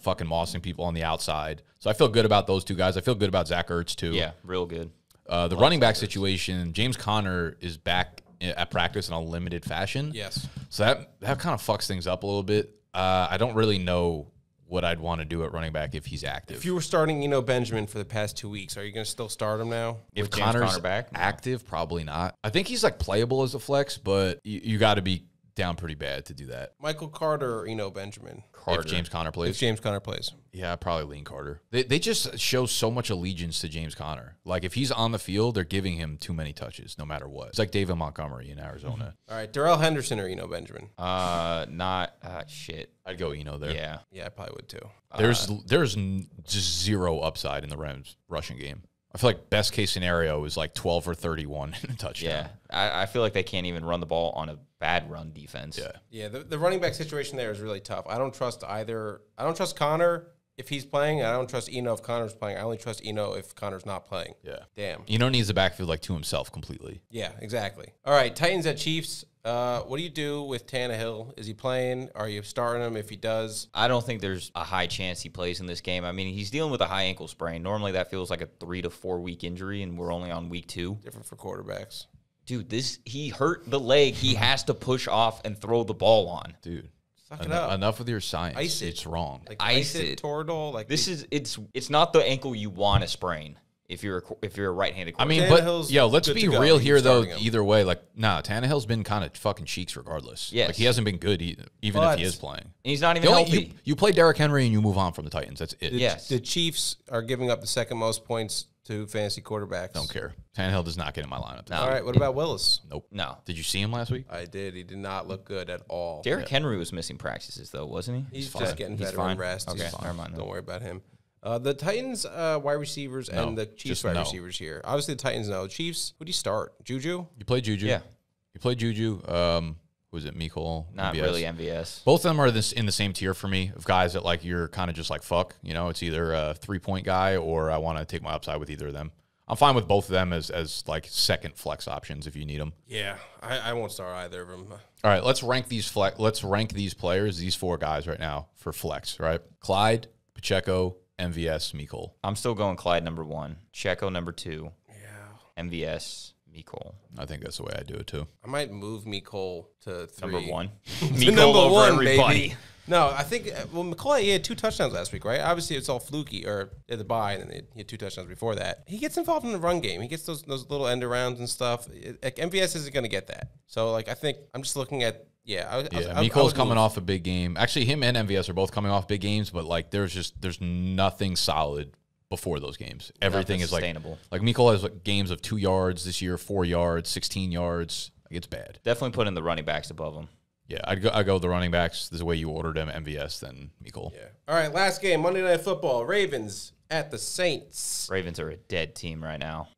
fucking mossing people on the outside. So I feel good about those two guys. I feel good about Zach Ertz too. Yeah, real good. The running back situation, James Conner is back at practice in a limited fashion. Yes. So that kind of fucks things up a little bit. I don't really know what I'd want to do at running back if he's active. If you were starting, you know, Benjamin for the past 2 weeks, are you going to still start him now? If Conner's back? Active, probably not. I think he's like playable as a flex, but you got to be down pretty bad to do that. Michael Carter or Eno Benjamin? Carter. If James Conner plays. If James Conner plays. Yeah, I'd probably lean Carter. They just show so much allegiance to James Conner. Like, if he's on the field, they're giving him too many touches, no matter what. It's like David Montgomery in Arizona. All right, Darrell Henderson or Eno Benjamin? Shit. I'd go Eno there. Yeah. Yeah, I probably would too. There's just zero upside in the Rams rushing game. I feel like best case scenario is like 12 or 31 in a touchdown. Yeah, I feel like they can't even run the ball on a bad run defense. Yeah, yeah. The running back situation there is really tough. I don't trust either. I don't trust Connor if he's playing. I don't trust Eno if Connor's playing. I only trust Eno if Connor's not playing. Yeah, damn. Eno needs the backfield like to himself completely. Yeah, exactly. All right, Titans at Chiefs. What do you do with Tannehill? Is he playing? Are you starting him if he does? I don't think there's a high chance he plays in this game. I mean, he's dealing with a high ankle sprain. Normally, that feels like a 3- to 4-week injury, and we're only on week 2. Different for quarterbacks. Dude, he hurt the leg. He has to push off and throw the ball on. Dude. Suck it up. Enough with your science. Ice it. It's wrong. Like, ice it. Toradol. Like this is, it's not the ankle you want to sprain. If you're a right-handed quarterback. I mean, but yo, let's be real here though. Either way, like Tannehill's been kind of fucking cheeks regardless. Yes. Like he hasn't been good even if he is playing. And he's not even healthy. You play Derrick Henry and you move on from the Titans. That's it. Yes. The Chiefs are giving up the 2nd most points to fantasy quarterbacks. Don't care. Tannehill does not get in my lineup. No. All right, what about Willis? Nope. No. Did you see him last week? I did. He did not look good at all. Derrick Henry was missing practices though, wasn't he? He's just getting veteran rest. Okay, never mind. Don't worry about him. The Titans wide receivers and the Chiefs wide receivers here. Obviously, the Titans know. Chiefs, who do you start? Juju? You play Juju. Yeah. You play Juju. Who is it? Mecole? Not MVS. Really MVS. Both of them are in the same tier for me of guys that like you're kind of just like, fuck. You know, it's either a 3-point guy or I want to take my upside with either of them. I'm fine with both of them as like 2nd flex options if you need them. Yeah, I won't start either of them. All right, let's rank these players, these 4 guys right now for flex, right? Clyde, Pacheco, MVS, Mecole. I'm still going Clyde number 1, Checo number 2. Yeah. MVS, Mecole. I think that's the way I do it too. I might move Mecole to 3. Number 1. Mecole number 1, everybody. Baby. No, I think Mecole, he had 2 touchdowns last week, right? Obviously, it's all fluky, or they had the bye, and then he had 2 touchdowns before that. He gets involved in the run game. He gets those little end arounds and stuff. Like, MVS isn't going to get that. So, like, I think I'm just looking at. Mecole's coming off a big game. Actually, him and MVS are both coming off big games, but like there's nothing solid before those games. Everything is sustainable. Like Mecole has like games of 2 yards this year, 4 yards, 16 yards. Like, it's bad. Definitely put in the running backs above them. Yeah, I'd go with the running backs. This is the way you ordered them, MVS, then Mecole. Yeah. All right, last game, Monday Night Football, Ravens at the Saints. Ravens are a dead team right now.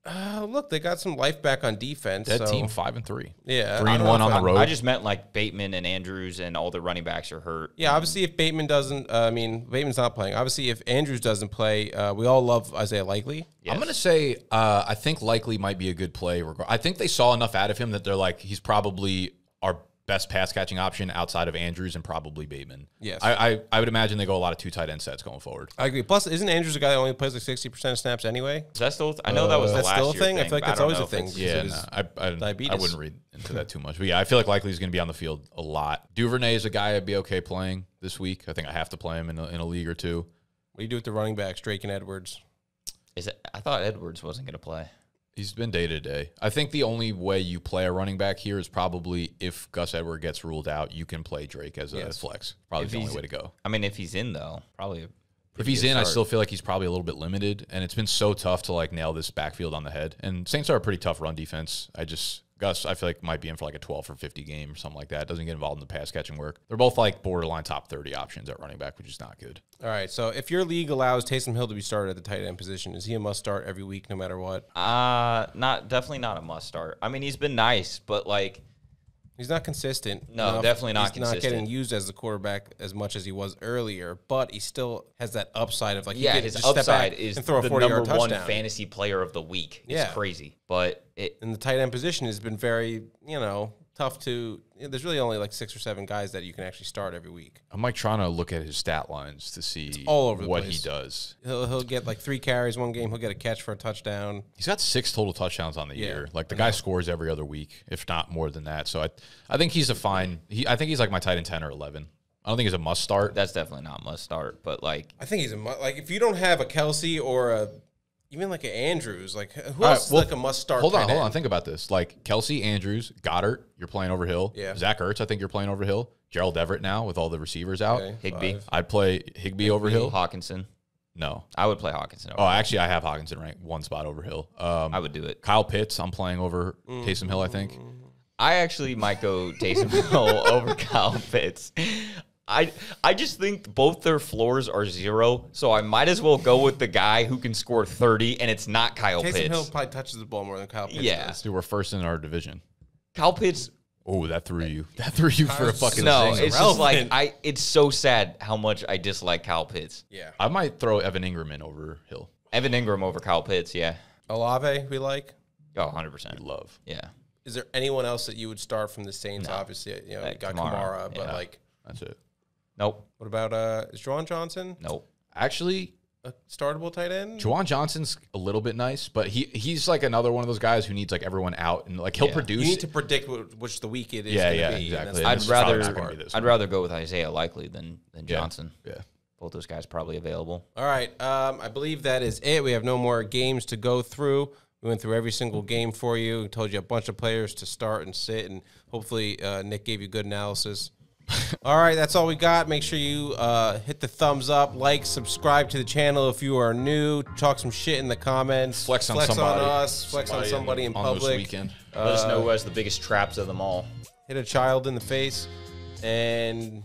Look, they got some life back on defense. Dead team, 5-3. Yeah. 3-1 on the road. I just meant like Bateman and Andrews and all the running backs are hurt. Yeah, obviously if Bateman doesn't, Bateman's not playing. Obviously if Andrews doesn't play, we all love Isaiah Likely. Yes. I'm going to say I think Likely might be a good play. I think they saw enough out of him that they're like, he's probably our best pass catching option outside of Andrews and probably Bateman. Yes. I would imagine they go a lot of two tight end sets going forward. I agree. Plus, isn't Andrews a guy that only plays like 60% of snaps anyway? Is that still? I know that was the last year thing. I feel like that's always a thing. Yeah, no, I wouldn't read into that too much. But yeah, I feel like likely he's going to be on the field a lot. Duvernay is a guy I'd be okay playing this week. I think I have to play him in a league or two. What do you do with the running backs, Drake and Edwards? I thought Edwards wasn't going to play. He's been day to day. I think the only way you play a running back here is probably if Gus Edwards gets ruled out, you can play Drake as a flex. Probably the only way to go. I mean, if he's in, though, probably. If he's in, I still feel like he's probably a little bit limited, and it's been so tough to like nail this backfield on the head. And Saints are a pretty tough run defense. Gus, I feel like might be in for like a 12 for 50 game or something like that. Doesn't get involved in the pass catching work. They're both like borderline top 30 options at running back, which is not good. All right, so if your league allows Taysom Hill to be started at the tight end position, is he a must start every week no matter what? Definitely not a must start. I mean, he's been nice, but like he's not consistent. No, definitely not consistent. He's not getting used as the quarterback as much as he was earlier, but he still has that upside of like his upside is the number one fantasy player of the week. It's crazy, but and the tight end position has been very tough to. There's really only like 6 or 7 guys that you can actually start every week. I'm like trying to look at his stat lines to see what he does. He'll get like 3 carries one game. He'll get a catch for a touchdown. He's got 6 total touchdowns on the year. Like the guy scores every other week, if not more than that. So I think he's a fine. I think he's like my tight end 10 or 11. I don't think he's a must start. That's definitely not a must start. But like I think he's a like if you don't have a Kelsey or a. Even like an Andrews, like who else is like a must start? Hold on. Think about this. Like Kelsey, Andrews, Goddard, you're playing over Hill. Yeah. Zach Ertz, I think you're playing over Hill. Gerald Everett now with all the receivers out. Okay, Higbee. I'd play Higbee over Hill. Hockenson. No. I would play Hockenson over Hill. Actually, I have Hockenson ranked 1 spot over Hill. I would do it. Kyle Pitts, I'm playing over Taysom Hill, I think. I actually might go Taysom Hill over Kyle Pitts. I just think both their floors are 0, so I might as well go with the guy who can score 30, and it's not Kyle Pitts. Taysom Hill probably touches the ball more than Kyle Pitts does. Dude, we're first in our division. Kyle Pitts. Oh, that threw you. That threw you for a fucking thing. No, it's just like it's so sad how much I dislike Kyle Pitts. Yeah. I might throw Evan Ingram in over Hill. Evan Ingram over Kyle Pitts, yeah. Olave, we like? Oh, 100%. We love. Yeah. Is there anyone else that you would start from the Saints? No. Obviously, you know, you got Kamara, but like. That's it. Nope. What about is Juwan Johnson? Nope. Actually, a startable tight end. Juwan Johnson's a little bit nice, but he's like another one of those guys who needs like everyone out and like he'll produce. You need to predict which the week it is. Yeah, exactly. I'd rather go with Isaiah Likely than Johnson. Yeah. Both those guys probably available. All right. I believe that is it. We have no more games to go through. We went through every single game for you. We told you a bunch of players to start and sit, and hopefully Nick gave you good analysis. All right, that's all we got. Make sure you hit the thumbs up, like, subscribe to the channel if you are new. Talk some shit in the comments. Flex on somebody in public. On this weekend. Let us know who has the biggest traps of them all. Hit a child in the face, and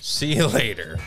see you later.